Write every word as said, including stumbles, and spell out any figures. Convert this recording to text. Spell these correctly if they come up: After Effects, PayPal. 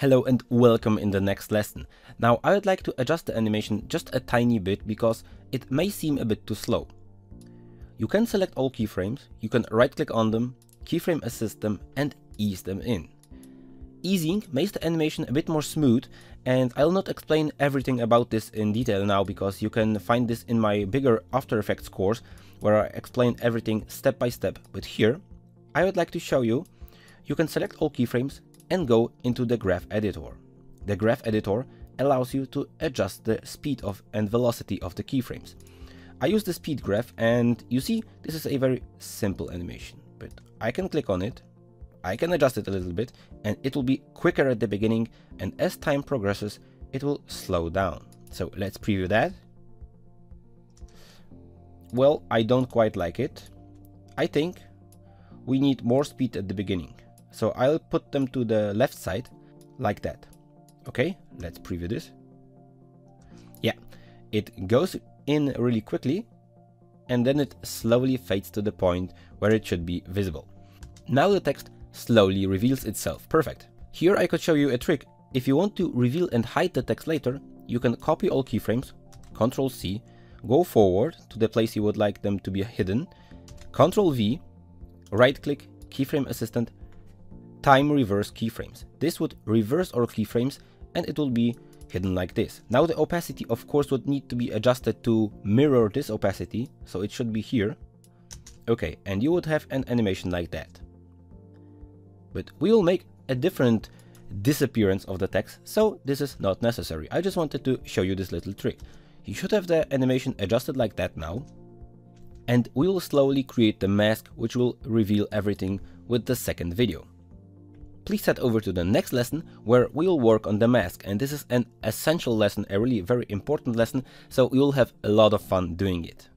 Hello and welcome in the next lesson. Now I would like to adjust the animation just a tiny bit because it may seem a bit too slow. You can select all keyframes, you can right click on them, keyframe assist them and ease them in. Easing makes the animation a bit more smooth and I'll not explain everything about this in detail now because you can find this in my bigger After Effects course where I explain everything step by step, but here I would like to show you, you can select all keyframes and go into the graph editor. The graph editor allows you to adjust the speed of and velocity of the keyframes. I use the speed graph and you see this is a very simple animation, but I can click on it, I can adjust it a little bit and it will be quicker at the beginning and as time progresses it will slow down. So let's preview that. Well, I don't quite like it. I think we need more speed at the beginning. So I'll put them to the left side, like that. Okay, let's preview this. Yeah, it goes in really quickly and then it slowly fades to the point where it should be visible. Now the text slowly reveals itself. Perfect. Here I could show you a trick. If you want to reveal and hide the text later, you can copy all keyframes, control C, go forward to the place you would like them to be hidden, control V, right click, keyframe assistant, time reverse keyframes. This would reverse our keyframes and it will be hidden like this. Now the opacity of course would need to be adjusted to mirror this opacity, so it should be here. Okay, and you would have an animation like that. But we will make a different disappearance of the text, so this is not necessary. I just wanted to show you this little trick. You should have the animation adjusted like that now. And we will slowly create the mask which will reveal everything with the second video. Please head over to the next lesson where we will work on the mask, and this is an essential lesson, a really very important lesson, so you will have a lot of fun doing it.